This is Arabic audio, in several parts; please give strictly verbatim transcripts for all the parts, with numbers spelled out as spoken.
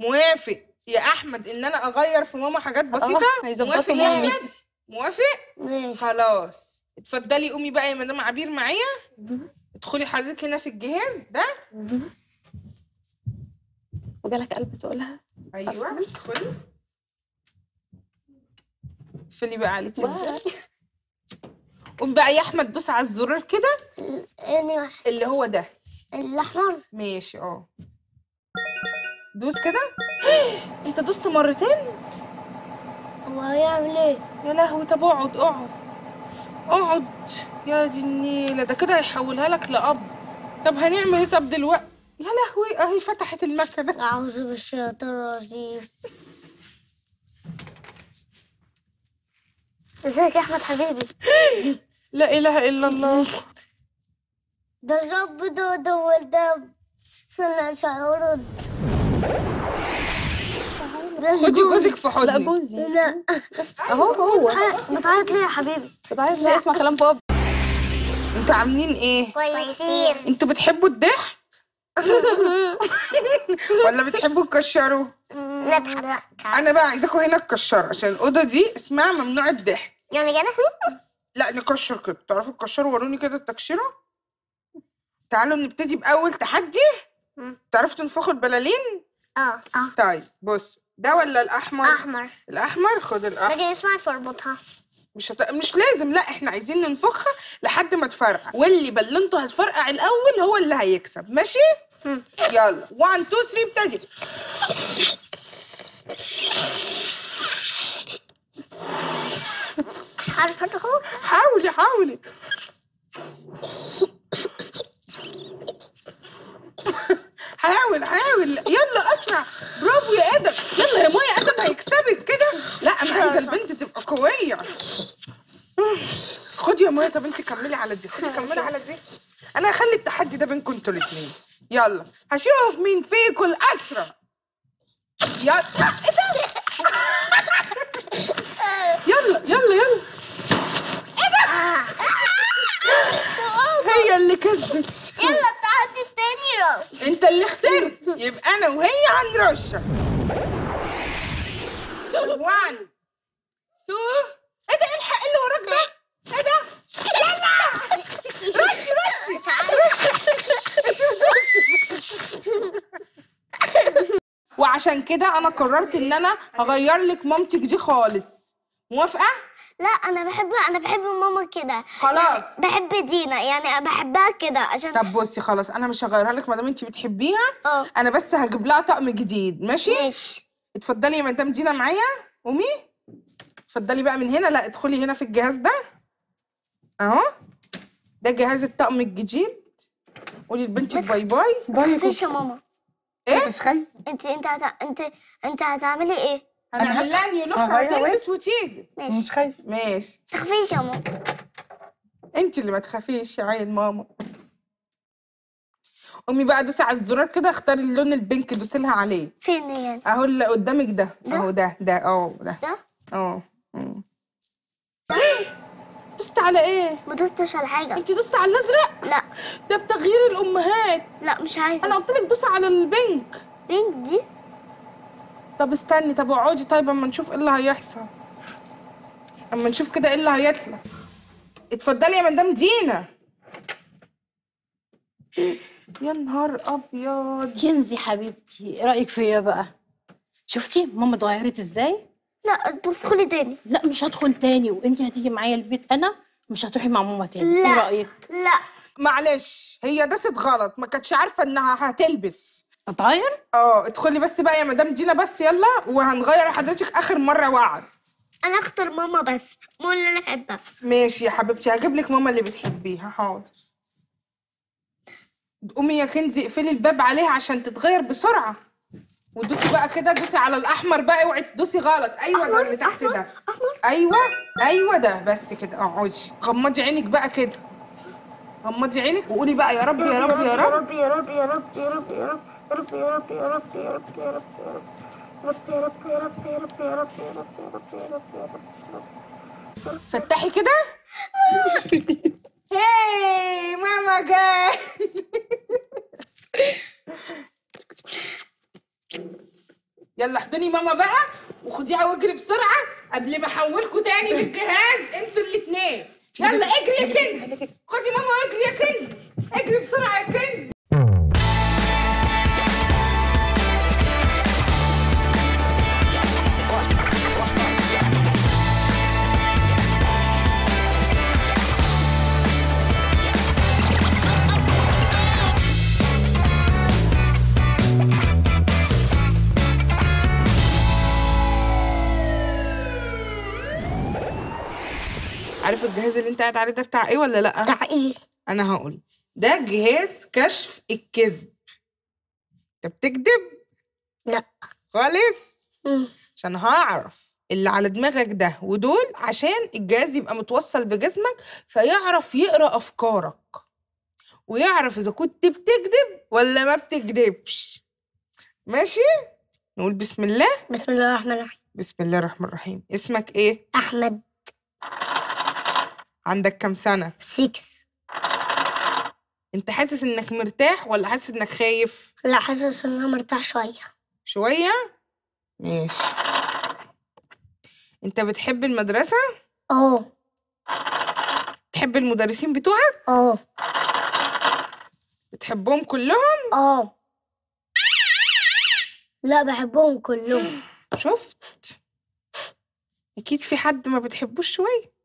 موافق يا احمد ان انا اغير في ماما حاجات بسيطه؟ هيظبطوا ماما. موافق؟ ماشي خلاص. اتفضلي قومي بقى يا مدام عبير معايا. ادخلي حضرتك هنا في الجهاز ده. وجالك قلب تقولها؟ ايوه ادخلي. اقفلي بقى عليك. قوم بقى يا احمد دوس على الزرار كده. اللي هو ده. الاحمر؟ ماشي اه. دوس كده. انت دوست مرتين؟ هو هيعمل ايه؟ يا لهوي. طب اقعد اقعد اقعد يا دي النيله، ده كده هيحولها لك لاب. طب هنعمل ايه طب دلوقتي؟ يا لهوي اهي فتحت المكنه. اعوذ بالشيطان الرجيم. ازيك يا احمد حبيبي؟ لا اله الا الله. ده الرب ده ده والدب انا مش هرد. خدي جوزك في حضني. لا جوزي. لا اهو هو. بتعيط ليه يا حبيبي؟ بتعيط ليه؟ اسمع كلام بابا. انتوا عاملين ايه؟ كويسين. انتوا بتحبوا الضحك؟ ولا بتحبوا تكشروا؟ نضحك. انا بقى عايزاكم هنا تكشروا عشان الاوضه دي اسمها ممنوع الضحك. يعني كده؟ لا نكشر كده، تعرفوا تكشروا؟ وروني كده التكشيره. تعالوا نبتدي باول تحدي. تعرفوا تنفخوا البلالين؟ اه اه. طيب بص ده ولا الاحمر؟ احمر. الاحمر خد الاحمر. لكن اسمع فربطها. مش هت... مش لازم، لا احنا عايزين ننفخها لحد ما تفرقع، واللي بلنته هتفرقع الاول هو اللي هيكسب، ماشي؟ مم. يلا واحد اتنين تلاتة ابتدي. مش عارفه تخرج. حاولي حاولي. حاول حاول يلا اسرع. برافو يا ادم. يلا يا مايا ادم هيكسبك كده. لا انا عايزه البنت تبقى قويه. خدي يا مايا. طب انت كملي على دي. خدي كملي على دي. انا هخلي التحدي ده بينكم انتوا الاثنين. يلا هشوف مين فيكم الاسرع. يلا ايه ده؟ يلا يلا يلا. ايه ده؟ هي اللي كسبت. يلا التحدي التاني راح. انت اللي خسرت، يبقى انا وهي هنرشح. واحد اتنين ايه ده؟ الحق اللي وراك ده. ايه ده؟ يلا رشي رشي. مش عارفه. وعشان كده انا قررت ان انا هغير لك مامتك دي خالص. موافقه؟ لا انا بحب انا بحب ماما كده خلاص. بحب دينا يعني بحبها كده عشان. طب بصي خلاص انا مش هغيرها لك ما دام انت بتحبيها. اه انا بس هجيب لها طقم جديد. ماشي ماشي. اتفضلي يا مدام دينا معايا. قومي اتفضلي بقى من هنا. لا ادخلي هنا في الجهاز ده اهو. ده جهاز الطقم الجديد. قولي لبنتك باي باي. باي مفيش يا ماما. ايه مش خايفه؟ انت انت انت انت هتعملي ايه؟ هنعمل لها نيو لوك وهتلبس وتيجي. مش خايفه؟ ماشي. ما تخافيش يا ماما. انت اللي ما تخافيش يا عين ماما. قومي بقى دوسي على الزرار كده. اختاري اللون البينك دوسي لها عليه. فين يعني؟ اهو اللي قدامك ده اهو. ده ده اهو ده ده اهو. دوست على ايه؟ ما دوستش على حاجه. انت دوست على الازرق؟ لا ده بتغيير الامهات. لا مش عايزه. انا قلت لك دوسي على البينك. بينك دي. طب استني. طب اقعدي. طيب اما نشوف ايه اللي هيحصل، اما نشوف كده ايه اللي هيطلع. اتفضلي يا مدام دينا. يا نهار ابيض. كنزي حبيبتي. ايه رايك فيا بقى؟ شفتي ماما اتغيرت ازاي؟ لا ادخلي تاني. لا مش هدخل تاني. وانت هتيجي معايا البيت انا، مش هتروحي مع ماما تاني. ايه رايك؟ لا معلش هي دست غلط، ما كانتش عارفه انها هتلبس. هتغير؟ اه ادخلي بس بقى يا مدام دينا بس يلا، وهنغير حضرتك اخر مره وعد. انا اختار ماما بس، ماما اللي انا احبها. ماشي يا حبيبتي هجيب لك ماما اللي بتحبيها. حاضر. قومي يا كنزي اقفلي الباب عليها عشان تتغير بسرعه. ودوسي بقى كده. دوسي على الاحمر بقى. اوعي تدوسي غلط. ايوه ده اللي تحت ده. ايوه ايوه ده بس كده. اقعدي غمضي عينك بقى كده. غمضي عينك وقولي بقى يا رب يا رب يا رب يا رب يا رب يا رب يا رب يا رب يا رب يا رب يا رب يا رب يا رب يا رب يا رب يا رب يا رب يا رب يا رب يا رب. فتحي كده. هاي ماما جاي. يلا احضني ماما بقى وخديها واجري بسرعه قبل ما احولكوا تاني بالجهاز انتوا الاثنين. يلا اجري يا كنزي، خدي ماما واجري يا كنزي، اجري بسرعه يا كنزي. عارف الجهاز اللي انت قاعد عليه ده بتاع ايه ولا لا؟ بتاع ايه؟ انا هقول ده جهاز كشف الكذب. انت بتكذب؟ لا خالص. مم. عشان هعرف اللي على دماغك ده ودول، عشان الجهاز يبقى متوصل بجسمك فيعرف يقرا افكارك ويعرف اذا كنت بتكذب ولا ما بتكذبش. ماشي؟ نقول بسم الله. بسم الله الرحمن الرحيم. بسم الله الرحمن الرحيم. اسمك ايه؟ احمد. عندك كام سنة؟ ستة. أنت حاسس إنك مرتاح ولا حاسس إنك خايف؟ لا حاسس إن أنا مرتاح شوية. شوية؟ ماشي. أنت بتحب المدرسة؟ أه. بتحب المدرسين بتوعك؟ أه. بتحبهم كلهم؟ أه. لا بحبهم كلهم. شفت؟ أكيد في حد ما بتحبوش شوية.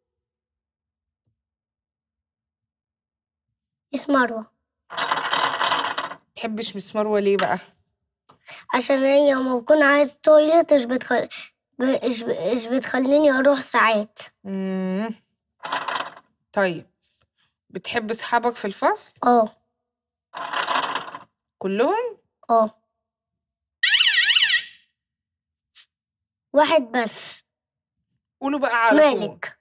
مس مروة. تحبش مس مروة ليه بقى؟ عشان هي لما بكون عايز تويلت مش بتخل... مش مش بتخليني اروح ساعات. امم طيب بتحب اصحابك في الفصل؟ اه. كلهم؟ اه. واحد بس. قولوا بقى على طول. مالك.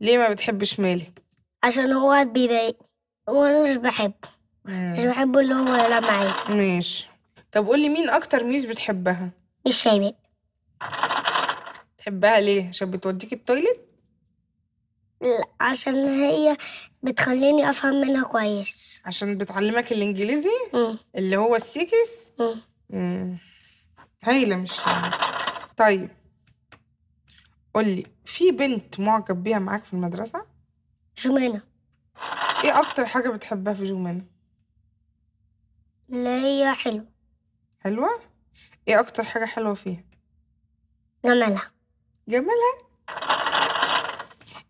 ليه ما بتحبش مالك؟ عشان هو بيضايقني وانا مش بحبه. مم. مش بحبه اللي هو يلعب معايا. ماشي. طب قولي مين اكتر ميس بتحبها؟ ميس شيماء. بتحبها ليه؟ عشان بتوديك التويلت؟ لا عشان هي بتخليني افهم منها كويس. عشان بتعلمك الانجليزي؟ مم. اللي هو السيكس؟ امم امم هايله مش شيماء. طيب قولي في بنت معجب بيها معاك في المدرسه؟ جمينة. ايه اكتر حاجة بتحبها في جمينة؟ اللي هي حلوة. حلوة؟ ايه اكتر حاجة حلوة فيها؟ جمالها. جمالها؟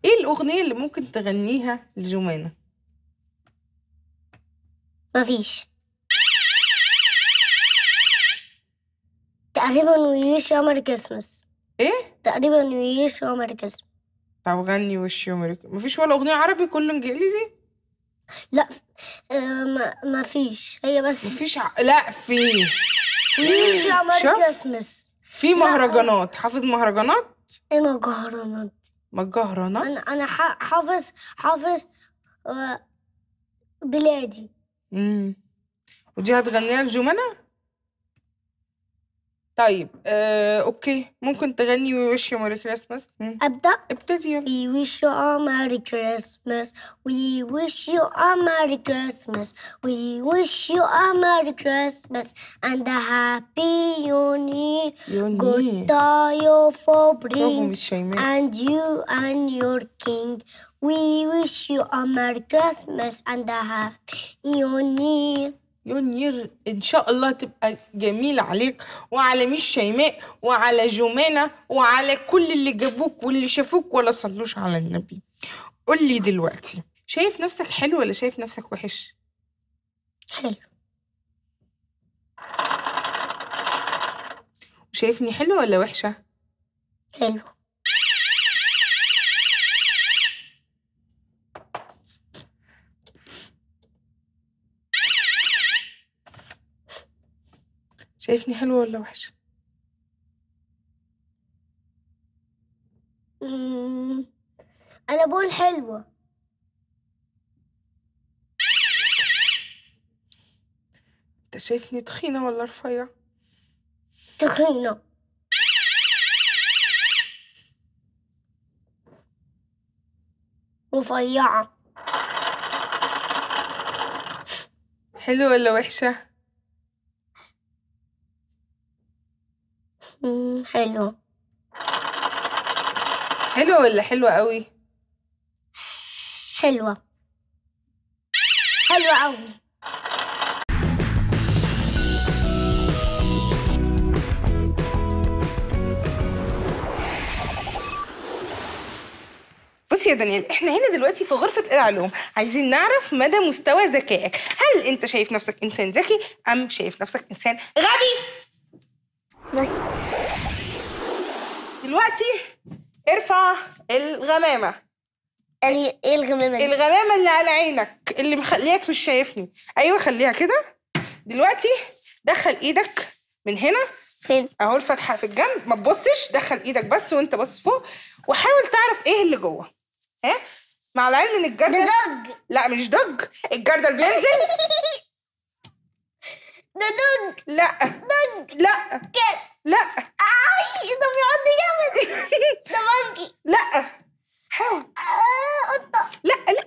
ايه الاغنية اللي ممكن تغنيها لجمينة؟ مفيش تقريبا. ويش يا ماري كريسمس. ايه؟ تقريبا ويش يا ماري كريسمس. طب غني وش يومك. مفيش ولا اغنيه عربي، كله انجليزي؟ لا آه مفيش. هي بس مفيش ع... لا في ويش يا ماري كريسمس. في مهرجانات. حافظ مهرجانات؟ ايه مهرجانات؟ مهرجانات انا انا حافظ حافظ آه بلادي. امم ودي هتغنيها لجمانة؟ طيب آه، اوكي ممكن تغني وي ويش يو ماري كريسماس. ابدا ابتدي يلا. وي ويش يو ا ماري كريسماس، وي ويش يو ا ماري كريسماس، وي ويش يو ا ماري كريسماس اند ا هابي يو ني جود تايو فور برينج اند يو اند يور كينج. وي ويش يو ا ماري كريسماس اند ا هابي يو ني يونير. ان شاء الله تبقى جميله عليك وعلى ميش شيماء وعلى جمانة وعلى كل اللي جابوك واللي شافوك ولا صلوش على النبي. قول لي دلوقتي شايف نفسك حلو ولا شايف نفسك وحش؟ حلو. شايفني حلو ولا وحشه؟ حلو. شايفني حلوة ولا وحشة؟ أنا بقول حلوة. أنت شايفني تخينة ولا رفيعة؟ تخينة. رفيعة. حلوة ولا وحشة؟ مم حلو. حلوة ولا حلوة قوي؟ حلوة. حلوة قوي. بصي يا دانيال، احنا هنا دلوقتي في غرفة العلوم، عايزين نعرف مدى مستوى ذكائك. هل انت شايف نفسك انسان ذكي ام شايف نفسك انسان غبي؟ ذكي. دلوقتي ارفع الغمامة. يعني ايه الغمامة دي؟ الغمامة اللي على عينك اللي مخليك مش شايفني. ايوه خليها كده. دلوقتي دخل ايدك من هنا. فين؟ اهو الفتحة في الجنب، ما تبصش، دخل ايدك بس وانت باصص فوق، وحاول تعرف ايه اللي جوه. ها؟ مع العلم ان الجردل دج. لا مش دج، الجردل بينزل. ده دج. لا. دج. لا. كات. لا. اي ده بيقعد جامد. ده مونكي. لا. حاول. قطة. لا لا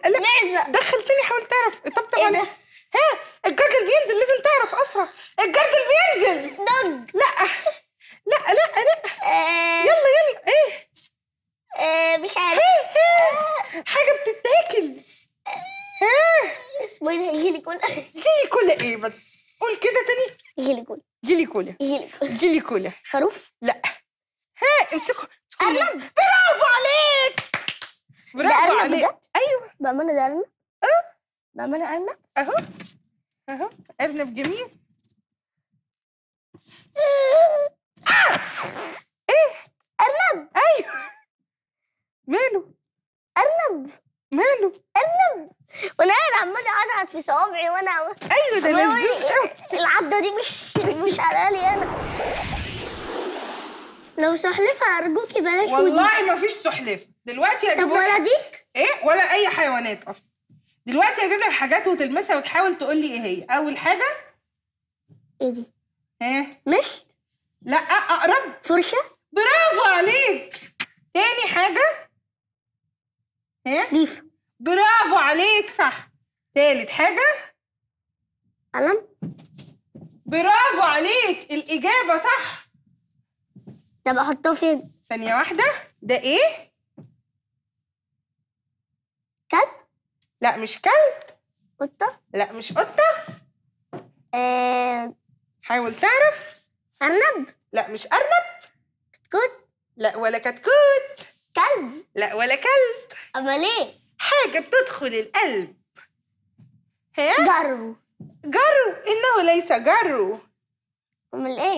لا لا. معزة. دخل تاني، حاول تعرف. طبطب عليه. ها؟ الجردل بينزل، لازم تعرف اسرع. الجردل بينزل. دج. لا. لا لا لا. آه. يلا يلا ايه؟ آه مش عارف. ها ها حاجة بتتاكل. ها اسمه ايه؟ جيلي كولا. جيلي كولا ايه بس؟ قول كده تاني. جيلي كولا. جيلي كولا. جيلي كولا. جيلي كولا. خروف؟ لا. ها امسكه. ارنب. برافو عليك. برافو عليك. بجد؟ ايوه. بأمانة ده ارنب؟ اه. بأمانة ارنب؟ اهو اهو ارنب جميل. آه! ايه؟ ارنب. ايوه. ماله؟ ارنب. ماله؟ ارنب. وانا عماله اعضعض في صوابعي وانا ايوه ده لذيذ قوي. العضه دي مش مش على لي انا. لو سحلفه ارجوكي بلاش. والله ما فيش سحلفه دلوقتي. هجيب طب ولا ديك؟ ايه ولا اي حيوانات اصلا. دلوقتي هجيب لك حاجات وتلمسها وتحاول تقول لي ايه هي. اول حاجه ايه دي؟ ها؟ مشت. لا اقرب. فرشه. برافو عليك. تاني حاجه ايه؟ ليفه. برافو عليك صح. تالت حاجه قلم. برافو عليك الاجابه صح. طب احطه فين؟ ثانيه واحده. ده ايه؟ كلب. لا مش كلب. قطه. لا مش قطه. ااا حاول تعرف. أرنب. لا مش أرنب. كتكوت. لا ولا كتكوت. كلب. لا ولا كلب. أمال إيه؟ حاجة بتدخل القلب. ها؟ جرو. جرو. إنه ليس جرو. أمال إيه؟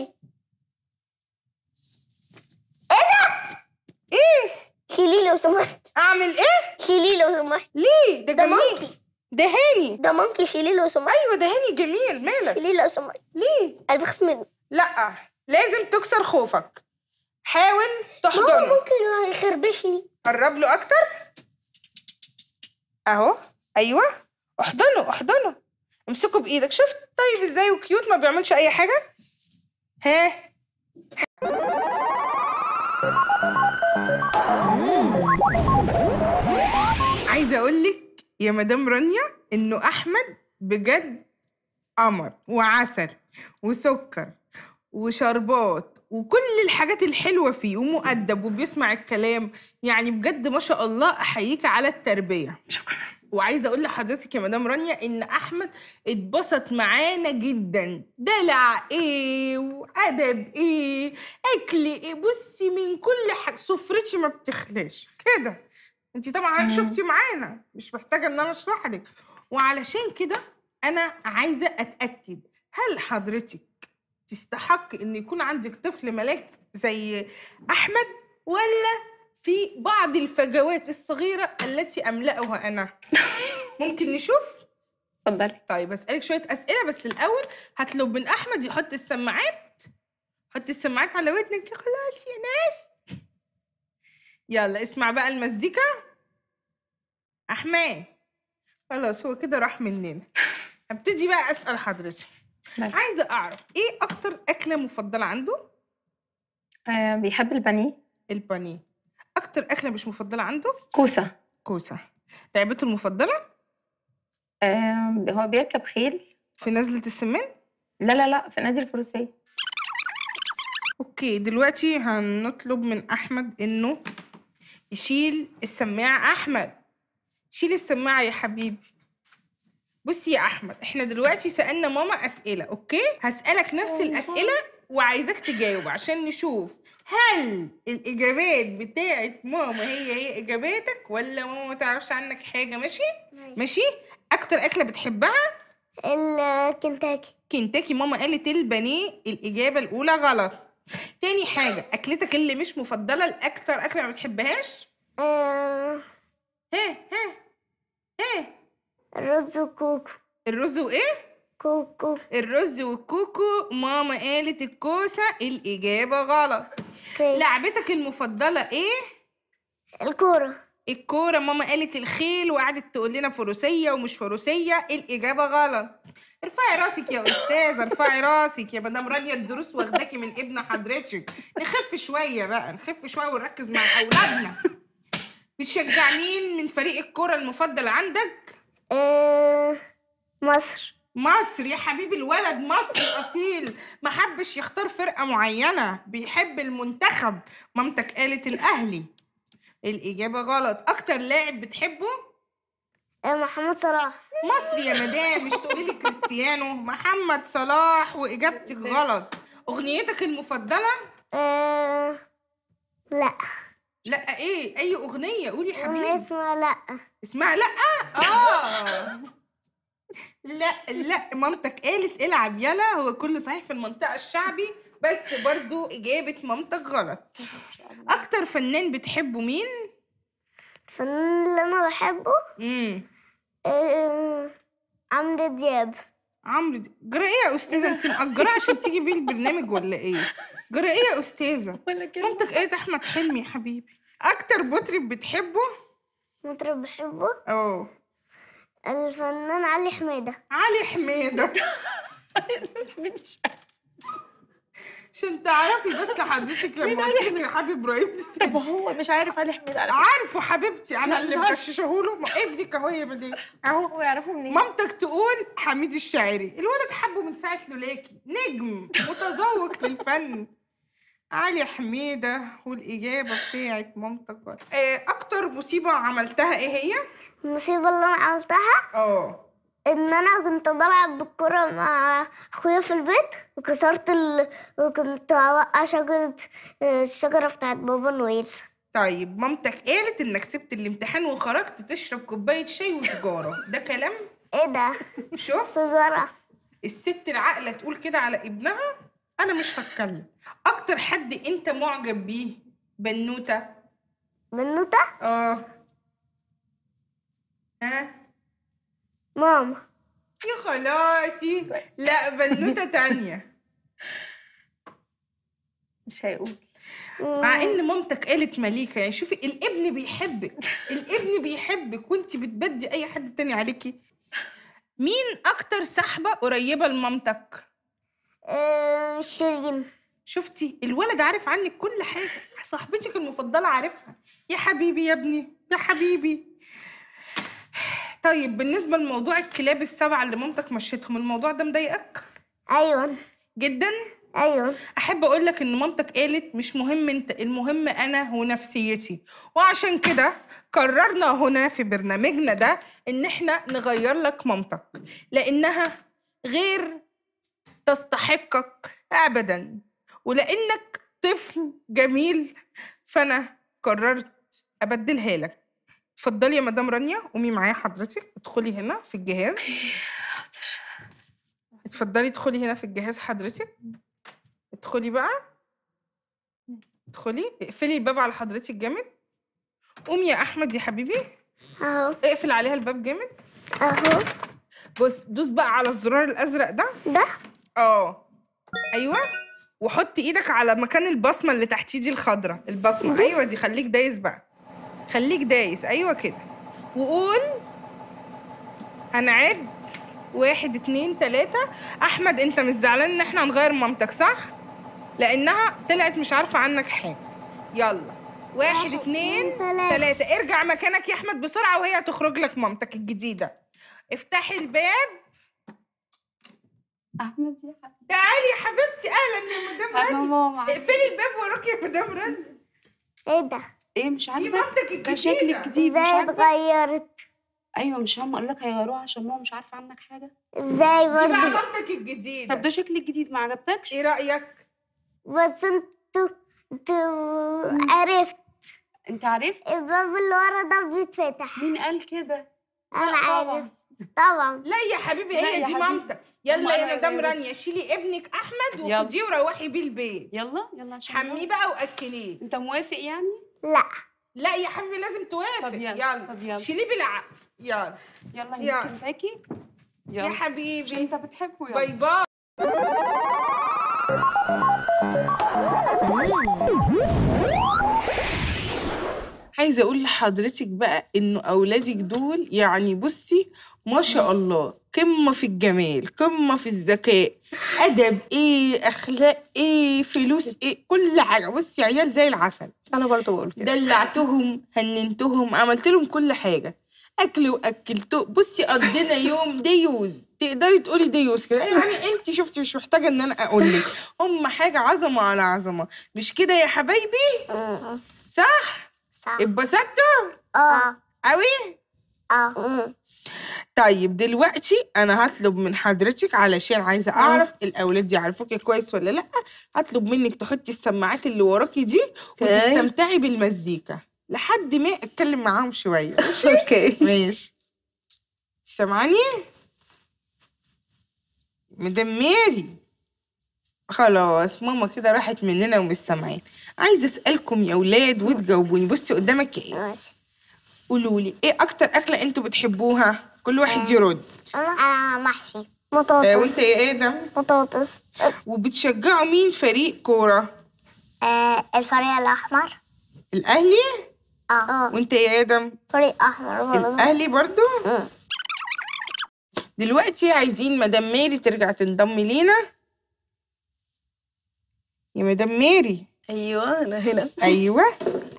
إيه ده؟ إيه؟ شيليه لو سمحت. أعمل إيه؟ شيليه لو سمحت. ليه؟ ده جميل. ده هاني. ده مونكي. شيليه لو سمحت. أيوه ده هاني جميل. مالك؟ شيليه لو سمحت. ليه؟ أنا بخاف منه. لأ لازم تكسر خوفك. حاول تحضنه. هو ممكن يخربشني. قرب له أكتر. أهو أيوه. احضنه احضنه. امسكه بإيدك. شفت طيب إزاي وكيوت ما بيعملش أي حاجة؟ ها عايزة أقول لك يا مدام رانيا إنه أحمد بجد قمر وعسل وسكر وشربات وكل الحاجات الحلوة فيه، ومؤدب وبيسمع الكلام، يعني بجد ما شاء الله. أحييك على التربية. شكرا. وعايزة أقول لحضرتك يا مدام رانيا إن أحمد اتبسط معانا جدا. دلع إيه وأدب إيه أكل إيه، بصي من كل حاجة سفرتي ما بتخلاش كده. أنت طبعا شفتي معانا، مش محتاجة إن أنا أشرح لك. وعلشان كده أنا عايزة أتأكد، هل حضرتك تستحق إن يكون عندك طفل ملاك زي أحمد، ولا في بعض الفجوات الصغيرة التي أملأها أنا؟ ممكن نشوف؟ اتفضلي. طيب أسألك شوية أسئلة، بس الأول هطلب من أحمد يحط السماعات. حطي السماعات على ودنك. يا خلاص يا ناس. يلا اسمع بقى المزيكا. أحمد خلاص هو كده راح مننا. هبتدي بقى أسأل حضرتك. عايزه اعرف ايه اكتر اكله مفضله عنده؟ آه بيحب البانيه. البانيه. اكتر اكله مش مفضله عنده؟ كوسه. كوسه. لعبته المفضله؟ آه هو بيركب خيل. في نزله السمان؟ لا لا لا في نادي الفروسيه. اوكي دلوقتي هنطلب من احمد انه يشيل السماعه. احمد شيل السماعه يا حبيبي. بصي يا احمد، احنا دلوقتي سالنا ماما اسئله، اوكي؟ هسالك نفس الاسئله وعايزاك تجاوب عشان نشوف هل الاجابات بتاعت ماما هي هي اجاباتك ولا ماما ما تعرفش عنك حاجه. ماشي ماشي, ماشي؟ اكتر اكله بتحبها؟ الكنتاكي. كنتاكي. ماما قالت البانيه، الاجابه الاولى غلط. تاني حاجه، اكلتك اللي مش مفضله، الاكتر اكله ما بتحبهاش؟ اه ها ها ها الرز والكوكو. الرز وايه؟ كوكو. الرز والكوكو. ماما قالت الكوسه، الاجابه غلط. كي. لعبتك المفضله ايه؟ الكوره. الكوره. ماما قالت الخيل وقعدت تقول لنا فروسيه ومش فروسيه، الاجابه غلط. ارفعي راسك يا استاذه، ارفعي راسك يا مدام رانيا، الدروس واخداكي من ابن حضرتك. نخف شويه بقى، نخف شويه ونركز مع اولادنا. بتشجع مين من فريق الكوره المفضل عندك؟ مصر. مصر يا حبيبي الولد، مصر اصيل، ما حبش يختار فرقه معينه، بيحب المنتخب. مامتك قالت الاهلي، الاجابه غلط. اكتر لاعب بتحبه؟ محمد صلاح. مصري يا مدام، مش تقولي لي كريستيانو. محمد صلاح واجابتك غلط. اغنيتك المفضله؟ أه... لا لا ايه؟ اي اغنيه قولي حبيبي. اسمها لا. اسمها لا؟ اه لا لا. مامتك قالت العب يلا، هو كله صحيح في المنطقه الشعبي، بس برضو اجابه مامتك غلط. اكتر فنان بتحبه مين؟ الفنان اللي انا بحبه امم أه... عمرو دياب. عمرو دياب. جرى ايه يا استاذه؟ انت مأجرة عشان تيجي بيه البرنامج ولا ايه؟ جرى ايه يا استاذه؟ مامتك قالت احمد حلمي يا حبيبي. اكتر مطرب بتحبه؟ مطرب بحبه اه الفنان علي حميدة. علي حميدة. عشان تعرفي بس حضرتك لما قلت لك لحبيب ابراهيم. طب هو مش عارف علي حميدة؟ عارفه حبيبتي، انا اللي مغششه له ابنك اهو يا مدام اهو. هو يعرفه منين؟ مامتك تقول حميد الشعري. الولد حبه من ساعه لولاكي، نجم متذوق للفن. علي حميدة والاجابه بتاعت مامتك برضه. اكتر مصيبه عملتها ايه هي؟ المصيبه اللي انا عملتها اه ان انا كنت بلعب بالكره مع اخويا في البيت وكسرت ال... وكنت اوقع شجره الشجره بتاعت بابا نويل. طيب مامتك قالت انك سبت الامتحان وخرجت تشرب كوبايه شاي وسجاره، ده كلام؟ ايه ده؟ شوف سجاره. الست العاقله تقول كده على ابنها. انا مش هتكلم. اكتر حد انت معجب بيه؟ بنوته. بنوته؟ اه ها ماما يا خلاصي. لا بنوته تانية. مش هيقول. مع ان مامتك قالت مليكة. يعني شوفي الابن بيحبك، الابن بيحبك وانت بتبدي اي حد تاني عليكي. مين اكتر صاحبه قريبه لمامتك؟ ااا شيرين. شفتي الولد عارف عنك كل حاجه، صاحبتك المفضله عارفها. يا حبيبي يا ابني يا حبيبي. طيب بالنسبه لموضوع الكلاب السبعه اللي مامتك مشيتهم، الموضوع ده مضايقك؟ ايوه جدا. ايوه. احب اقول لك ان مامتك قالت مش مهم انت، المهم انا ونفسيتي، وعشان كده قررنا هنا في برنامجنا ده ان احنا نغير لك مامتك، لانها غير تستحقك ابدا، ولانك طفل جميل فانا قررت ابدلها لك. اتفضلي يا مدام رانيا، قومي معايا حضرتك، ادخلي هنا في الجهاز. حاضر. اتفضلي ادخلي هنا في الجهاز حضرتك. ادخلي بقى. ادخلي، اقفلي الباب على حضرتك جامد. قومي يا احمد يا حبيبي. اهو. اقفل عليها الباب جامد. اهو. بص دوس بقى على الزرار الازرق ده. ده؟ اه ايوه. وحط ايدك على مكان البصمه اللي تحت دي الخضراء، البصمه. ايوه دي، خليك دايس بقى، خليك دايس. ايوه كده. وقول هنعد واحد اتنين تلاته. احمد انت مش زعلان ان احنا هنغير مامتك صح؟ لانها طلعت مش عارفه عنك حاجه. يلا واحد اتنين تلاته. ارجع مكانك يا احمد بسرعه وهي هتخرج لك مامتك الجديده. افتحي الباب. احمد يا حبيبتي. تعالي يا حبيبتي. اهلا يا مدام انا ماما. اقفلي الباب وراكي يا مدام رانيا. ايه ده؟ ايه مش عاجبك؟ دي مامتك الجديدة، شكلك جديد مش عاجبك؟ اتغيرت. ايوه مش هم قالوا لك هيغيروها عشان ماما مش عارفه عنك حاجه؟ ازاي برضه؟ دي بقى مامتك الجديدة. طب ده شكلك الجديد ما عجبتكش؟ ايه رأيك؟ بس انتوا انتوا عرفت. انت عرفت؟ الباب اللي ورا ده بيتفتح. مين قال كده؟ انا عارف طبعا. لا يا حبيبي هي دي مامتك. يلا يا مدام رانيا شيلي ابنك احمد وخديه وروحي بيه البيت. يلا يلا عشان حميه بقى واكليه. انت موافق يعني؟ لا لا يا حبيبي لازم توافق. طب يلا, يلا. طب يلا شيليه بالعقل. يلا يلا يمكن تاكي. يا حبيبي انت بتحبه. يلا باي باي. عايزه اقول لحضرتك بقى انه اولادك دول يعني بصي ما شاء الله قمه في الجمال، قمه في الذكاء، ادب ايه، اخلاق ايه، فلوس ايه، كل حاجه. بصي عيال زي العسل. انا برضه بقول كده. دلعتهم، هننتهم، عملت لهم كل حاجه، اكل واكلته. بصي قضينا يوم ديوز، تقدري تقولي ديوز كده يعني. انت شفتي مش محتاجه ان انا اقول لك، هم حاجه عظمه على عظمه، مش كده يا حبايبي؟ صح؟ اتبسطتوا؟ اه قوي؟ اه. طيب دلوقتي انا هطلب من حضرتك علشان عايزه اعرف الاولاد دي عارفوكي كويس ولا لا، هطلب منك تحطي السماعات اللي وراكي دي وتستمتعي بالمزيكا لحد ما اتكلم معاهم شويه. اوكي ماشي. سامعاني؟ مدمري. خلاص ماما كده راحت مننا ومش سامعين. عايزه اسالكم يا اولاد وتجاوبوني. بصي قدامك ايه؟ قولوا لي ايه اكتر اكله انتوا بتحبوها؟ كل واحد يرد. انا محشي بطاطس. آه وانت يا ادم؟ بطاطس. وبتشجعوا مين فريق كوره؟ آه الفريق الاحمر. الاهلي؟ اه. وانت يا ادم؟ فريق احمر برضه. الاهلي برضه؟ اه. دلوقتي عايزين مدام ميري ترجع تنضم لينا. يا مدام ميري. ايوه انا هنا. ايوه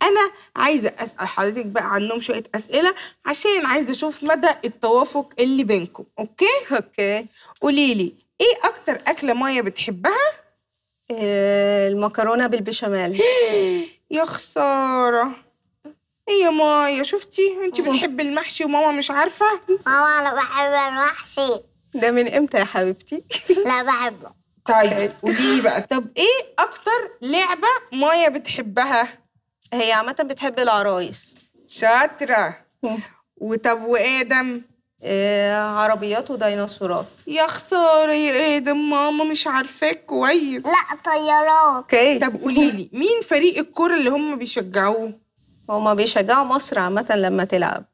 انا عايزه اسال حضرتك بقى عنهم شويه اسئله عشان عايزه اشوف مدى التوافق اللي بينكم. اوكي اوكي. قولي لي ايه اكتر اكله مايا بتحبها؟ إيه المكرونه بالبشاميل. يا خساره. ايه يا مايا شفتي انت بتحبي المحشي وماما مش عارفه. ماما انا بحب المحشي. ده من امتى يا حبيبتي؟ لا بحبه. طيب قولي لي بقى، طب ايه اكتر لعبه مايا بتحبها؟ هي عامه بتحب العرايس. شاطره. وطب وادم؟ إيه عربيات وديناصورات. يا خساره يا ادم ماما مش عارفاك كويس. لا طيارات. اوكي. طب قولي لي مين فريق الكوره اللي هم بيشجعوه؟ هم بيشجعوا مصر عامه لما تلعب.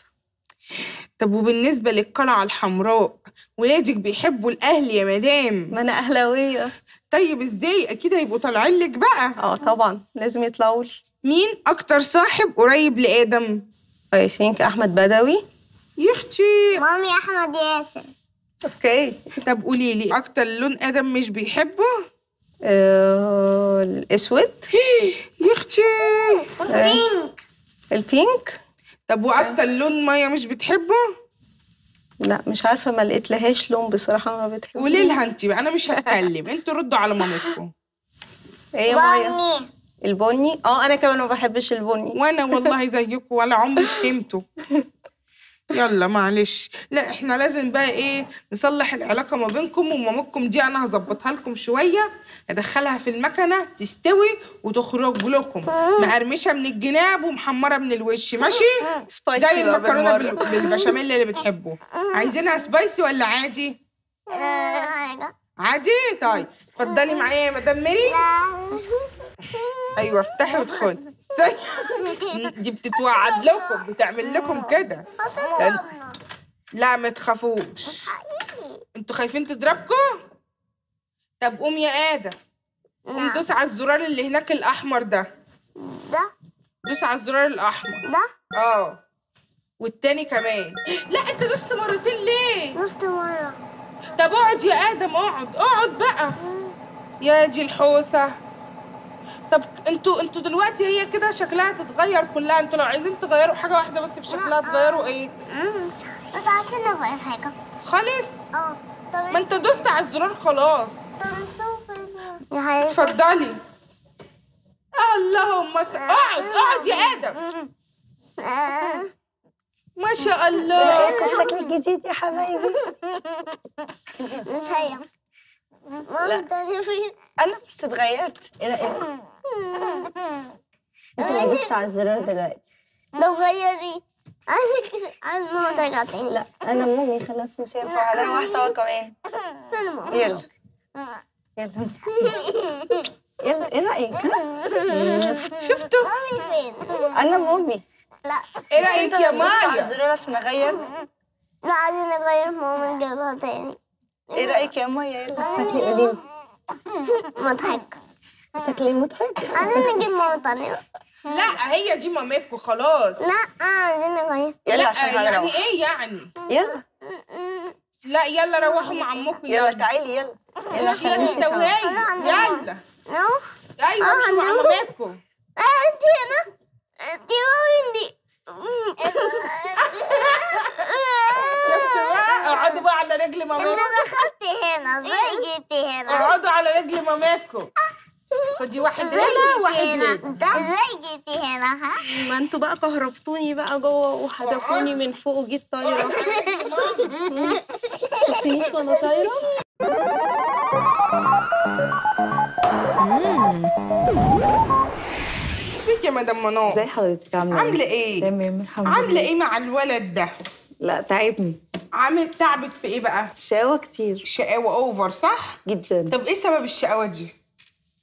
طب وبالنسبة للقلعة الحمراء ولادك بيحبوا الأهلي يا مدام؟ ما أنا أهلاوية. طيب إزاي؟ أكيد هيبقوا طالعين لك بقى. أه طبعًا لازم يطلعوا لي. مين أكتر صاحب قريب لآدم؟ أي ثينك أحمد بدوي. يا أختي. مامي أحمد ياسر. أوكي. طب قولي لي أكتر لون آدم مش بيحبه؟ آه الأسود. يا أختي. البينك. البينك؟ طب واكتر لون مايا مش بتحبه؟ لا مش عارفه ما لقيت لهاش لون بصراحه ما بتحبه. قولي لها انت بقى انا مش هتكلم، انتوا ردوا على مامتكم. ايه مايا؟ البني. اه انا كمان ما بحبش البني. وانا والله زيكم ولا عمري فهمته. يلا معلش. لا احنا لازم بقى ايه نصلح العلاقه ما بينكم ومامتكم دي انا هظبطها لكم شويه، ادخلها في المكنه تستوي وتخرج لكم مقرمشه من الجناب ومحمره من الوش. ماشي زي المكرونه بالبشاميل اللي بتحبوه. عايزينها سبايسي ولا عادي؟ عادي. طيب اتفضلي معايا يا مدام ميري. ايوه افتحي وادخلي. دي بتتوعد لكم، بتعمل لكم كده. لا ما تخافوش. انتوا خايفين تضربكم؟ طب قوم يا آدم، قوم دوس على الزرار اللي هناك الأحمر ده. ده؟ دوس على الزرار الأحمر ده؟ اه والتاني كمان. لا انت دوست مرتين ليه؟ دوست مرة. طب اقعد يا آدم اقعد، اقعد بقى. يا دي الحوسة. طب انتوا انتوا دلوقتي هي كده شكلها تتغير كلها، انتوا لو عايزين تغيروا حاجه واحده بس في شكلها تغيروا ايه؟ امم مش عايزين نغير حاجه خالص؟ اه. طب ما انت دوست على الزرار خلاص. طب نشوف. يا حبيبتي اتفضلي. اللهم صل. اقعد اقعد يا ادم. ما شاء الله شكلك جديد يا حبايبي. مش هي ماما فين؟ انا بس اتغيرت. ايه رايك؟ انت لو دوست على الزرار دلوقتي لو غيري عايزك عايز ماما ترجع تاني. لا انا مامي خلاص مش هينفع اروح سوا كمان. يلا يلا يلا. ايه رايك؟ شفتوا؟ مامي فين؟ انا مامي. لا ايه رايك يا مايا؟ دوست على الزرار عشان اغير. لا عايزين نغير ماما نجيبها تاني. ايه رايك يا مايا؟ يلا شكلي قليل مضحك. شكلي مضحك. عايزين نجيب ماما تانية. لا هي دي مامتكم خلاص. لا عايزين نغير. يلا عشان هنروح. يعني ايه يعني؟ يلا لا يلا روحوا مع امكم. يلا تعالي يلا. يلا سويها. يلا نروح. ايوه روحوا مع مامتكم. انت هنا انت ويندي. اقعدوا بقى على رجل مامتكم. انا دخلت هنا ازاي جيتي هنا؟ اقعدوا على رجل مامتكم. خدي واحد هنا واحد هنا. ازاي جيتي هنا؟ ها؟ ما انتوا بقى كهربتوني بقى جوه وحدفوني من فوق وجيت طايره. شفتيني وانا طايره؟ ازيك يا مدام منار؟ ازي حضرتك عامله ايه؟ عامله ايه؟ تمام الحمد لله. عامله ايه مع الولد ده؟ لا تعبني. عامل تعبك في ايه بقى؟ شقاوه كتير. شقاوه اوفر صح؟ جدا. طب ايه سبب الشقاوه دي؟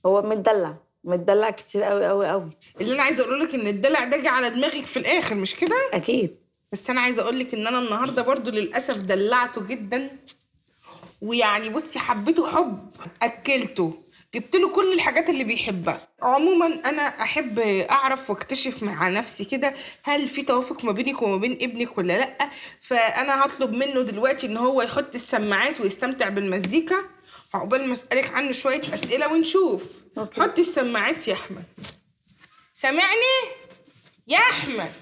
هو متدلع متدلع كتير قوي قوي قوي. اللي انا عايزه اقول لك ان الدلع ده جه على دماغك في الاخر مش كده؟ اكيد. بس انا عايزه اقول لك ان انا النهارده برضو للاسف دلعته جدا، ويعني بصي حبيته حب، اكلته، جبت له كل الحاجات اللي بيحبها. عموما انا احب اعرف واكتشف مع نفسي كده هل في توافق ما بينك وما بين ابنك ولا لا، فانا هطلب منه دلوقتي ان هو يحط السماعات ويستمتع بالمزيكا عقبال ما اسالك عنه شويه اسئله ونشوف. أوكي. حطي السماعات يا احمد. سامعني يا احمد؟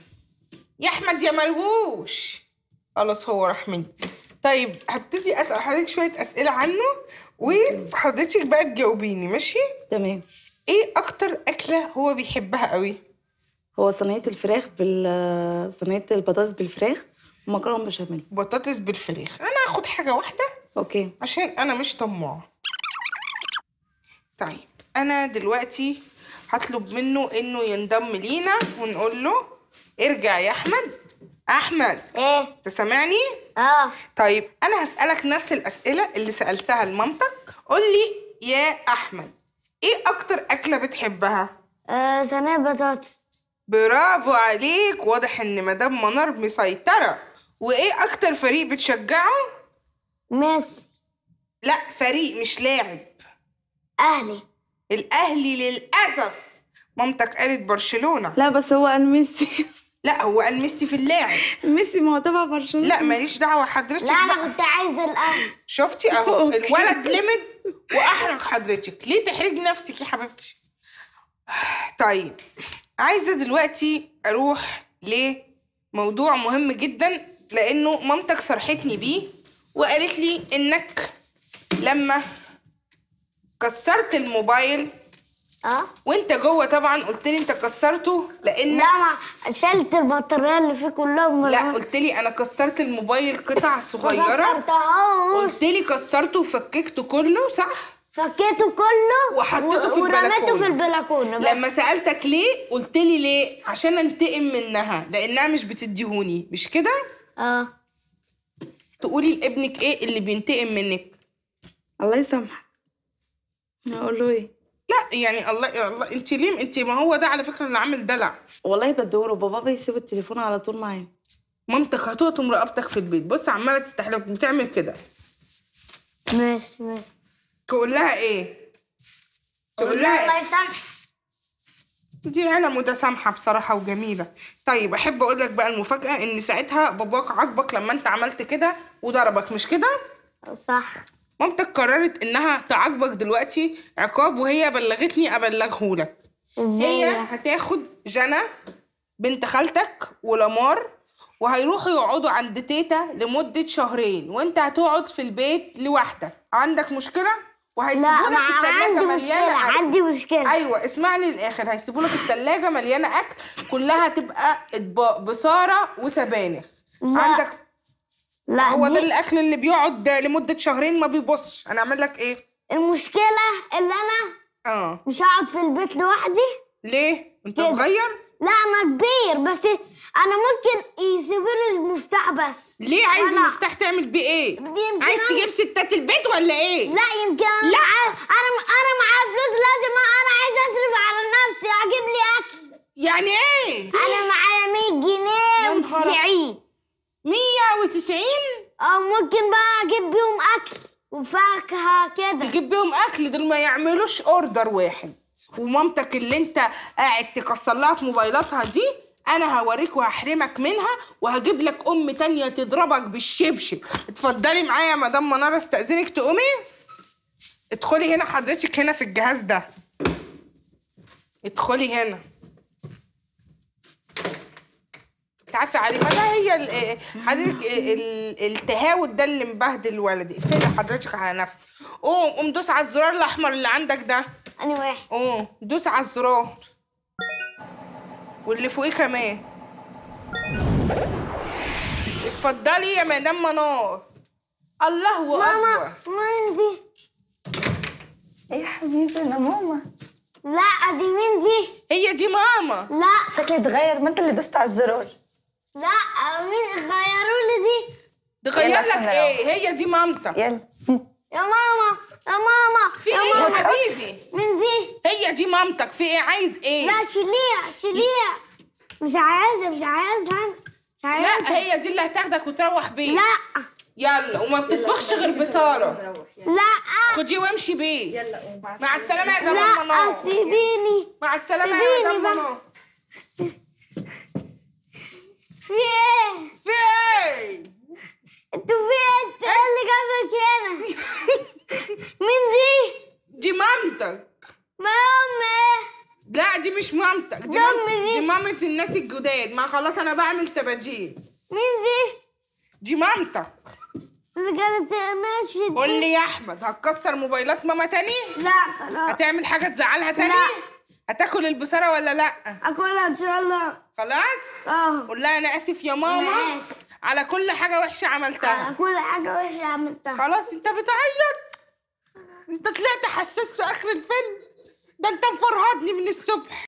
يا احمد يا مرهوش. خلاص هو راح مني. طيب هبتدي اسال حضرتك شويه اسئله عنه وحضرتك بقى تجاوبيني ماشي؟ تمام. ايه اكتر اكله هو بيحبها قوي؟ هو صينيه الفراخ بال صينيه البطاطس بالفراخ ومكرونه بشاميل. بطاطس بالفراخ. انا هاخد حاجه واحده اوكي عشان انا مش طماعه. طيب انا دلوقتي هطلب منه انه ينضم لينا ونقول له ارجع يا احمد. احمد ايه؟ تسمعني؟ اه. طيب انا هسالك نفس الاسئله اللي سالتها لمامتك. قول لي يا احمد ايه اكتر اكله بتحبها؟ آه صينيه بطاطس. برافو عليك. واضح ان مدام منار مسيطره. وايه اكتر فريق بتشجعه؟ ميسي. لا فريق مش لاعب. اهلي. الاهلي. للاسف مامتك قالت برشلونه. لا بس هو قال ميسي. لا هو قال ميسي في اللاعب. ميسي ما هو تبع برشلونه. لا ماليش دعوه حضرتك. لا انا كنت عايزه الاهلي. شفتي اهو الولد لمد واحرج حضرتك. ليه تحرجي نفسك يا حبيبتي؟ طيب عايزه دلوقتي اروح لموضوع مهم جدا لانه مامتك صرحتني بيه وقالت لي انك لما كسرت الموبايل اه وانت جوه طبعا قلت لي انت كسرته لان لا شلت البطاريه اللي فيه كلها. لا قلت لي انا كسرت الموبايل قطع صغيره. قلت لي كسرته وفككته كله صح؟ فكيته كله وحطيته في البلكونه ورميته في البلكونه. لما سالتك ليه قلت لي ليه؟ عشان انتقم منها لانها مش بتديهوني مش كده؟ اه. تقولي لابنك ايه اللي بينتقم منك؟ الله يسامحك. هقول له ايه؟ لا يعني الله يا الله انت ليه انت ما هو ده على فكره اللي عامل دلع. والله بدوره بابا بيسيب التليفون على طول معاه. مامتك هتقطم رقبتك في البيت. بص عماله تستحلف بتعمل كده. ماشي ماشي. تقول لها ايه؟ تقول لها الله يسامحك. دي عيله متسامحه بصراحه وجميله. طيب احب اقول لك بقى المفاجاه ان ساعتها باباك عاقبك لما انت عملت كده وضربك مش كده؟ صح. مامتك قررت انها تعاقبك دلوقتي عقاب وهي بلغتني ابلغه لك. هي هتاخد جنى بنت خالتك ولمار وهيروحوا يقعدوا عند تيتا لمده شهرين وانت هتقعد في البيت لوحدك. عندك مشكله؟ وهيسيبوا لك الثلاجه مليانه اكل. عندي مشكله. ايوه اسمعني للاخر. هيسيبوا لك الثلاجه مليانه اكل كلها تبقى اطباق بصاره وسبانخ. لا. عندك لا هو ده الاكل اللي بيقعد لمده شهرين ما بيبصش. انا اعمل لك ايه؟ المشكله اللي انا اه مش هقعد في البيت لوحدي. ليه؟ انت كده. صغير؟ لا انا كبير بس انا ممكن يسيبوا لي المفتاح بس. ليه عايز أنا... المفتاح تعمل بيه ايه؟ عايز تجيب ستات البيت ولا ايه؟ لا يمكن لا انا انا معايا فلوس لازم انا عايز اصرف على نفسي اجيب لي اكل. يعني ايه؟ انا معايا مية جنيه وتسعين مية وتسعين اه ممكن بقى اجيب بيهم اكل وفاكهه كده. تجيب بيهم اكل دول ما يعملوش اوردر واحد. ومامتك اللي انت قاعد تكسر لها في موبايلاتها دي انا هوريك وهحرمك منها وهجيب لك ام تانية تضربك بالشبشب. اتفضلي معايا يا مدام منار استاذنك تقومي. ادخلي هنا حضرتك هنا في الجهاز ده. ادخلي هنا. تعافي علي ما ده هي حضرتك التهاوت ده اللي مبهدل ولدي. اقفلي حضرتك على نفسك. قوم قوم دوس على الزرار الاحمر اللي عندك ده. أنا واحد. اه دوس على الزرار واللي فوقيه كمان. اتفضلي يا مدام منار. الله اكبر. ماما مين دي؟ ايه يا حبيبتي انا ماما. لا دي مين دي؟ هي دي ماما. لا شكلي اتغير. ما انت اللي دوست على الزرار. لا مين غيروا لي دي؟ تغير لك ايه؟ هي دي مامتك. يلا يا ماما يا ماما في ايه يا حبيبي؟ مين دي؟ هي دي مامتك. في ايه؟ عايز ايه؟ لا شيليها شيليها. مش عايزه مش عايزه مش عايزه. لا هي دي اللي هتاخدك وتروح بيه. لا يلا. وما بتطبخش غير بصاره. لا خديه وامشي بيه. يلا مع السلامه يا دام منار. لا سيبيني. مع السلامه يا دام منار. في ايه؟ في ايه؟ انتوا فين؟ انت ايه اللي جابك هنا؟ مين دي؟ دي مامتك. ما امي. لا دي مش مامتك. دي مامتك. دي مامة الناس الجداد. ما خلاص انا بعمل تباديل. مين دي؟ دي مامتك. اللي كانت ماشي دي. قول لي يا احمد هتكسر موبايلات ماما تاني؟ لا خلاص. هتعمل حاجه تزعلها تاني؟ لا. هتاكل البصاره ولا لا؟ اكلها ان شاء الله. خلاص؟ اه. قول لها انا اسف يا ماما. انا اسف. على كل حاجة وحشة عملتها. على كل حاجة وحشة عملتها. خلاص انت بتعيط. انت طلعت حساس في اخر الفيلم. ده انت مفرهدني من الصبح.